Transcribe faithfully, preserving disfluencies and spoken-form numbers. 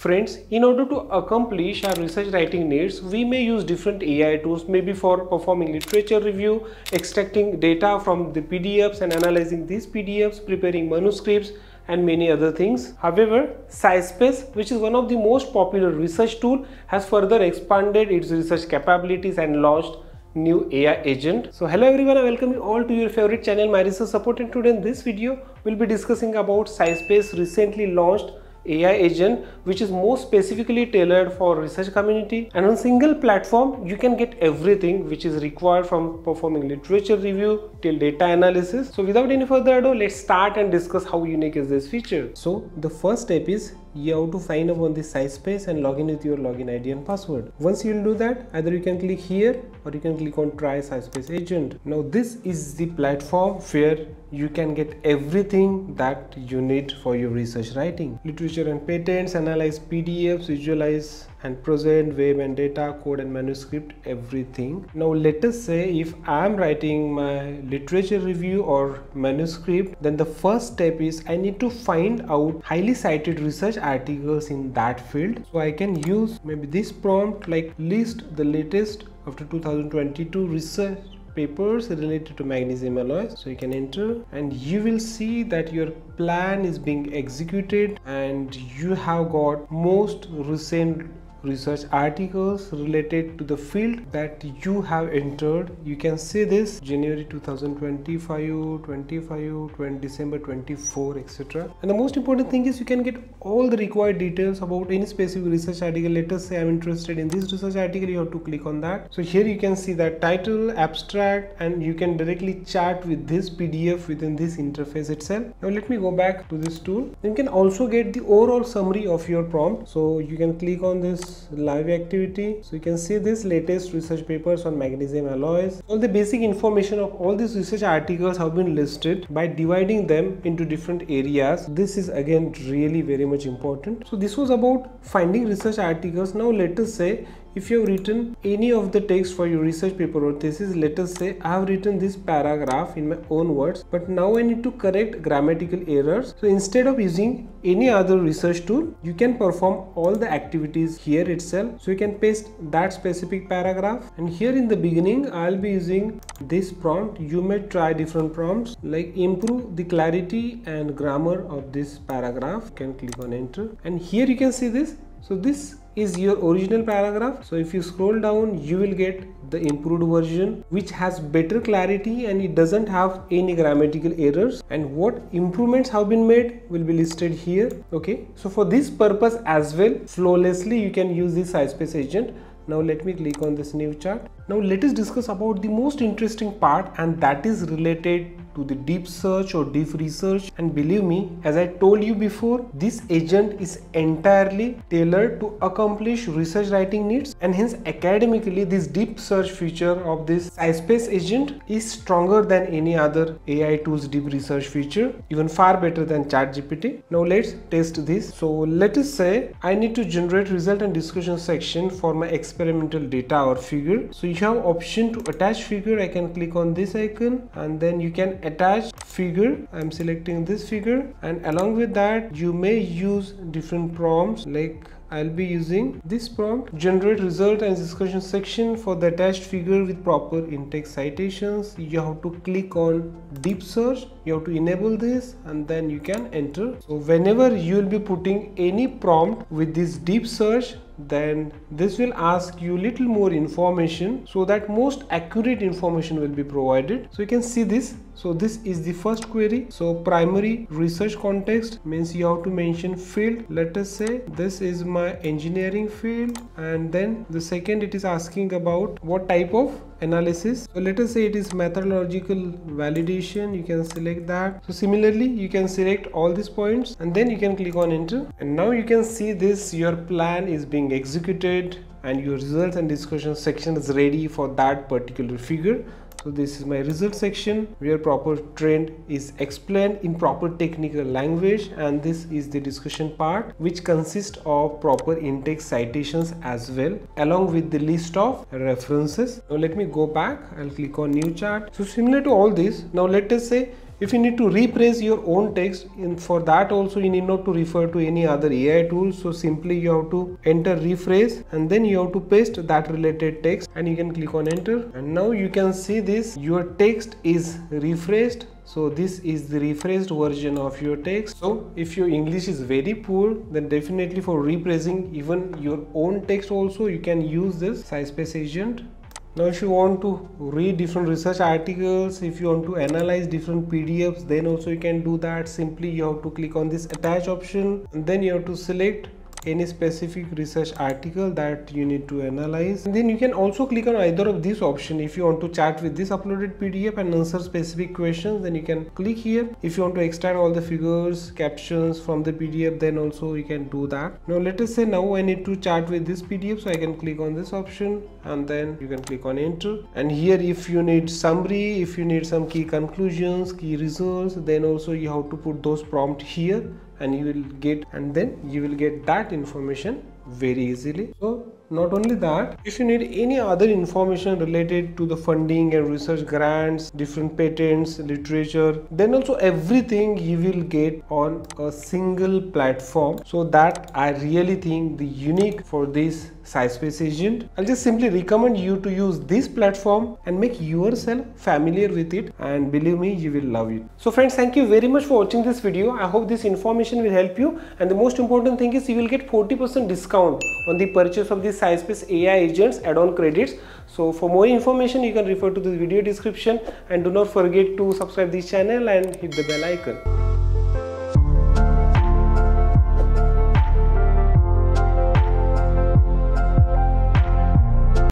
Friends, in order to accomplish our research writing needs, we may use different A I tools, maybe for performing literature review, extracting data from the P D Fs and analyzing these P D Fs, preparing manuscripts, and many other things. However, SciSpace, which is one of the most popular research tool, has further expanded its research capabilities and launched new A I agent. So hello everyone, I welcome you all to your favorite channel, My Research Support, and today in this video, we'll be discussing about SciSpace recently launched A I agent, which is more specifically tailored for research community. And on single platform, you can get everything which is required, from performing literature review till data analysis. So without any further ado, let's start and discuss how unique is this feature. So the first step is you have to sign up on the SciSpace and log in with your login I D and password. Once you'll do that, either you can click here or you can click on try SciSpace agent. Now this is the platform where you can get everything that you need for your research writing. Literature and patents, analyze P D Fs, visualize and present, web and data, code and manuscript, everything. Now let us say if I am writing my literature review or manuscript, then the first step is I need to find out highly cited research articles in that field. So I can use maybe this prompt like list the latest after two thousand twenty-two research papers related to magnesium alloys. So you can enter and you will see that your plan is being executed and you have got most recent research articles related to the field that you have entered. You can see this January two thousand twenty-five, twenty-five, twenty, December twenty-four, et cetera. And the most important thing is you can get all the required details about any specific research article. Let us say I'm interested in this research article, you have to click on that. So here you can see that title, abstract, and you can directly chat with this P D F within this interface itself. Now let me go back to this tool. You can also get the overall summary of your prompt. So you can click on this live activity, so you can see this latest research papers on magnesium alloys. All the basic information of all these research articles have been listed by dividing them into different areas. This is again really very much important. So this was about finding research articles. Now let us say if you have written any of the text for your research paper or thesis, let us say I have written this paragraph in my own words, but now I need to correct grammatical errors. So instead of using any other research tool, you can perform all the activities here itself. So you can paste that specific paragraph, and here in the beginning, I'll be using this prompt. You may try different prompts like improve the clarity and grammar of this paragraph. You can click on enter, and here you can see this. So this is your original paragraph. So if you scroll down, you will get the improved version which has better clarity and it doesn't have any grammatical errors, and what improvements have been made will be listed here. Okay, so for this purpose as well, flawlessly you can use this SciSpace agent. Now let me click on this new chart. Now let us discuss about the most interesting part, and that is related to the deep search or deep research. And believe me, as I told you before, this agent is entirely tailored to accomplish research writing needs, and hence academically this deep search feature of this SciSpace agent is stronger than any other A I tools deep research feature, even far better than ChatGPT. Now let's test this. So let us say I need to generate result and discussion section for my experimental data or figure. So you have option to attach figure. I can click on this icon and then you can attach figure. I'm selecting this figure, and along with that you may use different prompts like I'll be using this prompt, generate result and discussion section for the attached figure with proper in-text citations. You have to click on deep search, you have to enable this, and then you can enter. So whenever you will be putting any prompt with this deep search, then this will ask you little more information so that most accurate information will be provided. So you can see this. So this is the first query. So primary research context means you have to mention field. Let us say this is my engineering field, and then the second it is asking about what type of analysis. So let us say it is methodological validation. You can select that. So similarly you can select all these points, and then you can click on enter, and now you can see this, your plan is being executed and your results and discussion section is ready for that particular figure. So this is my result section where proper trend is explained in proper technical language, and this is the discussion part which consists of proper in-text citations as well, along with the list of references. Now let me go back. I'll click on new chart. So similar to all this, now let us say If you need to rephrase your own text, and for that also you need not to refer to any other A I tool. So simply you have to enter rephrase and then you have to paste that related text and you can click on enter. And now you can see this, your text is rephrased. So this is the rephrased version of your text. So if your English is very poor, then definitely for rephrasing even your own text also you can use this SciSpace Agent. Now if you want to read different research articles, if you want to analyze different P D Fs, then also you can do that. Simply you have to click on this attach option and then you have to select any specific research article that you need to analyze, and then you can also click on either of these options. If you want to chat with this uploaded P D F and answer specific questions, then you can click here. If you want to extract all the figures, captions from the P D F, then also you can do that. Now let us say now I need to chat with this P D F, so I can click on this option and then you can click on enter. And here if you need summary, if you need some key conclusions, key results, then also you have to put those prompts here and you will get and then you will get that information very easily. So not only that, if you need any other information related to the funding and research grants, different patents, literature, then also everything you will get on a single platform. So that I really think the unique for this SciSpace Agent. I'll just simply recommend you to use this platform and make yourself familiar with it, and believe me, you will love it. So friends, thank you very much for watching this video. I hope this information will help you, and the most important thing is you will get forty percent discount on the purchase of this SciSpace A I Agents add-on credits. So for more information you can refer to the video description, and do not forget to subscribe this channel and hit the bell icon.